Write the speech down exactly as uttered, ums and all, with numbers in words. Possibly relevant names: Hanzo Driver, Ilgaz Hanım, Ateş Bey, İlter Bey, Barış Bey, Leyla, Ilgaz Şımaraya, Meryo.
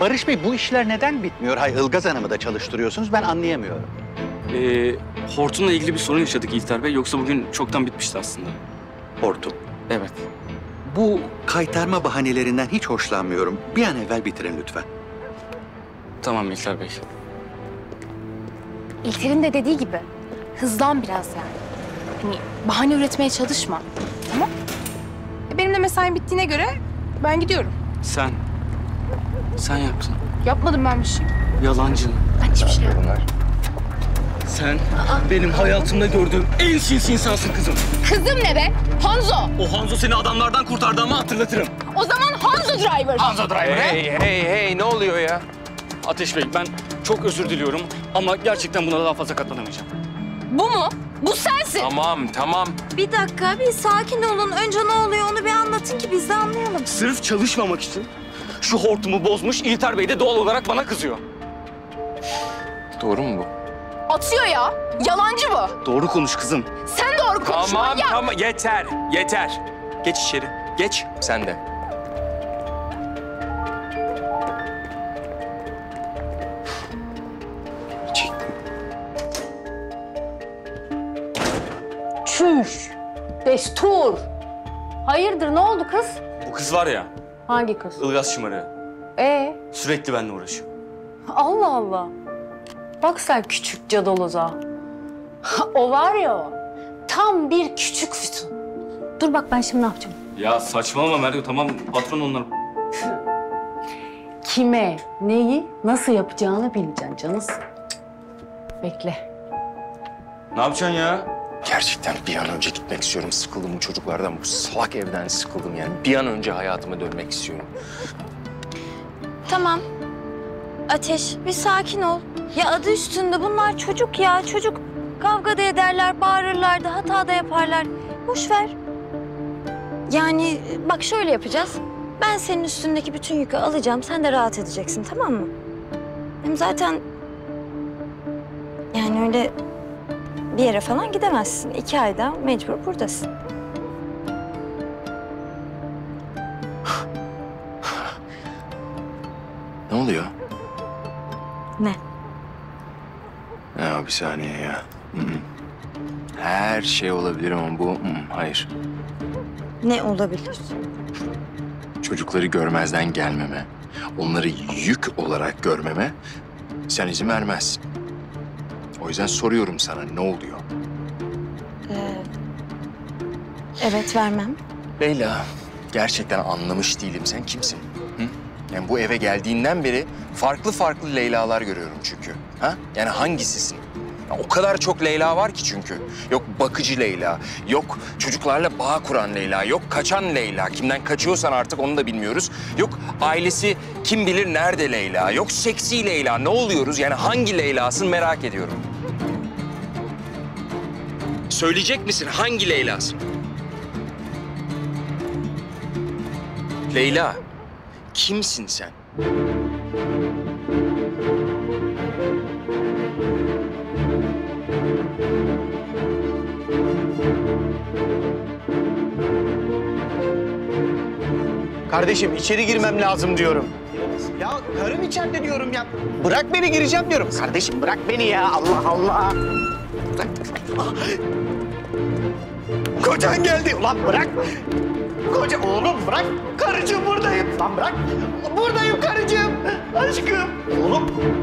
Barış Bey, bu işler neden bitmiyor? Hay, Ilgaz Hanım'ı da çalıştırıyorsunuz, ben anlayamıyorum. Ee, hortumla ilgili bir sorun yaşadık İlter Bey, yoksa bugün çoktan bitmişti aslında. Hortum? Evet. Bu kaytarma bahanelerinden hiç hoşlanmıyorum. Bir an evvel bitirin lütfen. Tamam İlter Bey. İlter'in de dediği gibi, hızlan biraz yani. Hani bahane üretmeye çalışma, tamam? Benim de mesaim bittiğine göre ben gidiyorum. Sen, sen yaptın. Yapmadım ben bir şey. Yalancın. Ben hiçbir şey yapmadım. Sen Aa. benim hayatımda gördüğüm en sinsi insansın kızım. Kızım ne be? Hanzo. O Hanzo seni adamlardan kurtardı ama hatırlatırım. O zaman Hanzo Driver. Hanzo Driver. Hey hey hey, ne oluyor ya? Ateş Bey, ben çok özür diliyorum ama gerçekten buna daha fazla katlanamayacağım. Bu mu? Bu sensin. Tamam, tamam. Bir dakika, bir sakin olun. Önce ne oluyor onu bir anlatın ki biz de anlayalım. Sırf çalışmamak için şu hortumu bozmuş İlter Bey de doğal olarak bana kızıyor. Doğru mu bu? Atıyor ya. Yalancı bu. Doğru konuş kızım. Sen doğru konuş. Tamam, ya. tamam. Yeter, yeter. Geç içeri, geç. Sen de. Çüş, destur. Hayırdır, ne oldu kız? Bu kız var ya. Hangi kız? Ilgaz Şımaraya. Ee? Sürekli benimle uğraşıyor. Allah Allah. Bak sen küçük cadaloza. O var ya o, tam bir küçük fütun. Dur bak ben şimdi ne yapacağım? Ya saçmalama Meryo, tamam patron onları. Kime, neyi, nasıl yapacağını bileceksin canız. Bekle. Ne yapacaksın ya? Gerçekten bir an önce gitmek istiyorum. Sıkıldım bu çocuklardan, bu salak evden sıkıldım yani. Bir an önce hayatıma dönmek istiyorum. Tamam. Ateş, bir sakin ol. Ya adı üstünde, bunlar çocuk ya. Çocuk kavga da ederler, bağırırlar da, hata da yaparlar. Boş ver. Yani bak şöyle yapacağız. Ben senin üstündeki bütün yükü alacağım. Sen de rahat edeceksin, tamam mı? Hem zaten... Yani öyle... Bir yere falan gidemezsin. İki ayda mecbur buradasın. Ne oluyor? Ne? Ya bir saniye ya. Her şey olabilir ama bu... Hayır. Ne olabilir? Çocukları görmezden gelmeme, onları yük olarak görmeme sen izin vermezsin. O yüzden soruyorum sana, ne oluyor? Ee, evet, vermem. Leyla, gerçekten anlamış değilim. Sen kimsin? Hı? Yani bu eve geldiğinden beri farklı farklı Leyla'lar görüyorum çünkü. Ha? Yani hangisisin? Ya, o kadar çok Leyla var ki çünkü. Yok bakıcı Leyla, yok çocuklarla bağ kuran Leyla, yok kaçan Leyla. Kimden kaçıyorsan artık onu da bilmiyoruz. Yok ailesi kim bilir nerede Leyla, yok seksi Leyla. Ne oluyoruz? Yani hangi Leyla'sın merak ediyorum. Söyleyecek misin hangi Leyla'sın? Leyla, kimsin sen? Kardeşim içeri girmem lazım diyorum. Ya karım içeride diyorum ya. Bırak beni, gireceğim diyorum. Kardeşim bırak beni ya, Allah Allah. Kocan geldi. Ulan bırak. Koca oğlum bırak. Karıcığım buradayım. Lan bırak. Buradayım karıcığım. Aşkım. Oğlum.